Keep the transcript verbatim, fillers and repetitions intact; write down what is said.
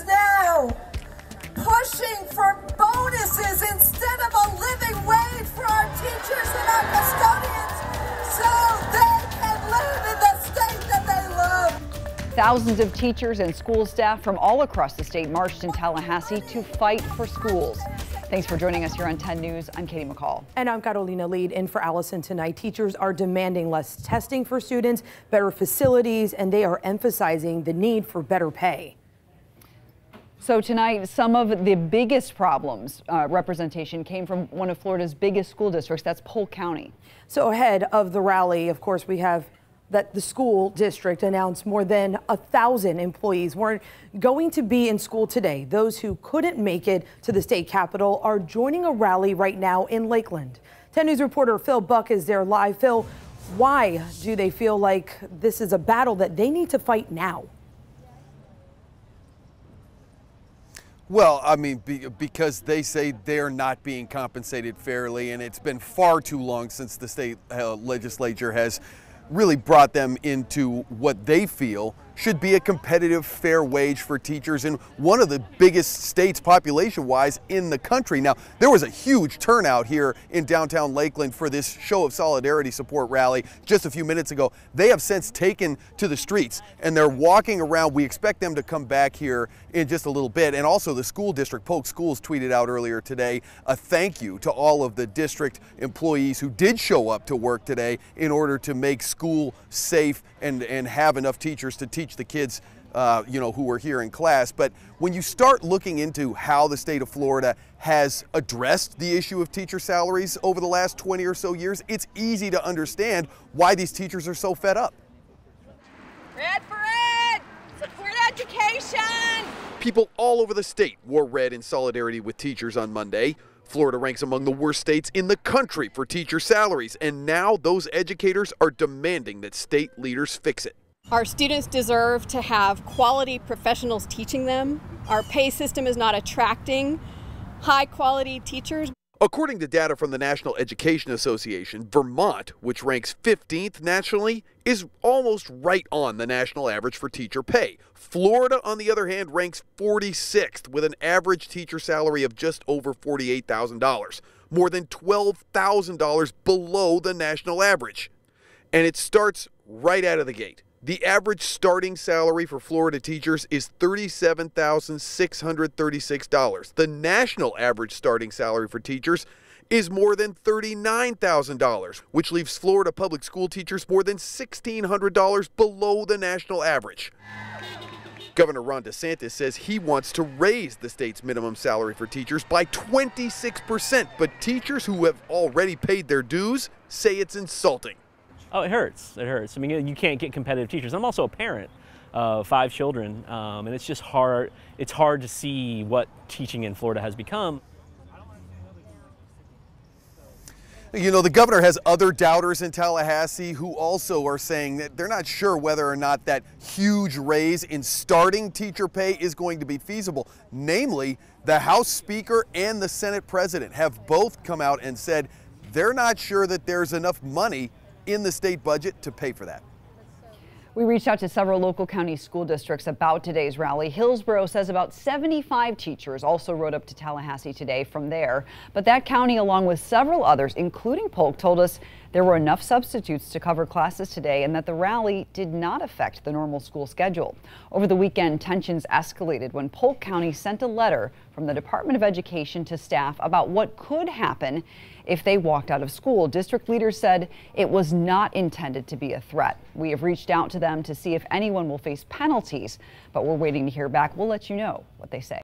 is now pushing for bonuses instead of a living wage for our teachers and our custodians so they can live in the state that they love. Thousands of teachers and school staff from all across the state marched in Tallahassee to fight for schools. Thanks for joining us here on ten news. I'm Katie McCall. And I'm Carolina Lee in for Allison tonight. Teachers are demanding less testing for students, better facilities, and they are emphasizing the need for better pay. So tonight, some of the biggest problems uh, representation came from one of Florida's biggest school districts. That's Polk County. So ahead of the rally, of course, we have that the school district announced more than a thousand employees weren't going to be in school today. Those who couldn't make it to the state capitol are joining a rally right now in Lakeland. ten news reporter Phil Buck is there live. Phil, why do they feel like this is a battle that they need to fight now? Well, I mean, be, because they say they're not being compensated fairly, and it's been far too long since the state uh, legislature has really brought them into what they feel should be a competitive, fair wage for teachers in one of the biggest states population-wise in the country. Now, there was a huge turnout here in downtown Lakeland for this Show of Solidarity support rally just a few minutes ago. They have since taken to the streets and they're walking around. We expect them to come back here in just a little bit. And also the school district, Polk Schools, tweeted out earlier today a thank you to all of the district employees who did show up to work today in order to make school safe and, and have enough teachers to teach the kids uh, you know, who were here in class. But when you start looking into how the state of Florida has addressed the issue of teacher salaries over the last twenty or so years, it's easy to understand why these teachers are so fed up. Red for ed! Support education! People all over the state wore red in solidarity with teachers on Monday. Florida ranks among the worst states in the country for teacher salaries, and now those educators are demanding that state leaders fix it. Our students deserve to have quality professionals teaching them. Our pay system is not attracting high-quality teachers. According to data from the National Education Association, Vermont, which ranks fifteenth nationally, is almost right on the national average for teacher pay. Florida, on the other hand, ranks forty-sixth with an average teacher salary of just over forty-eight thousand dollars, more than twelve thousand dollars below the national average. And it starts right out of the gate. The average starting salary for Florida teachers is thirty-seven thousand six hundred thirty-six dollars. The national average starting salary for teachers is more than thirty-nine thousand dollars, which leaves Florida public school teachers more than sixteen hundred dollars below the national average. Governor Ron DeSantis says he wants to raise the state's minimum salary for teachers by twenty-six percent, but teachers who have already paid their dues say it's insulting. Oh, it hurts. It hurts. I mean, you can't get competitive teachers. I'm also a parent of five children, um, and it's just hard. It's hard to see what teaching in Florida has become. You know, the governor has other doubters in Tallahassee who also are saying that they're not sure whether or not that huge raise in starting teacher pay is going to be feasible. Namely, the House Speaker and the Senate President have both come out and said they're not sure that there's enough money in the state budget to pay for that. We reached out to several local county school districts about today's rally. Hillsborough says about seventy-five teachers also rode up to Tallahassee today from there. But that county, along with several others, including Polk, told us there were enough substitutes to cover classes today and that the rally did not affect the normal school schedule. Over the weekend, tensions escalated when Polk County sent a letter from the Department of Education to staff about what could happen if they walked out of school. District leaders said it was not intended to be a threat. We have reached out to them to see if anyone will face penalties, but we're waiting to hear back. We'll let you know what they say.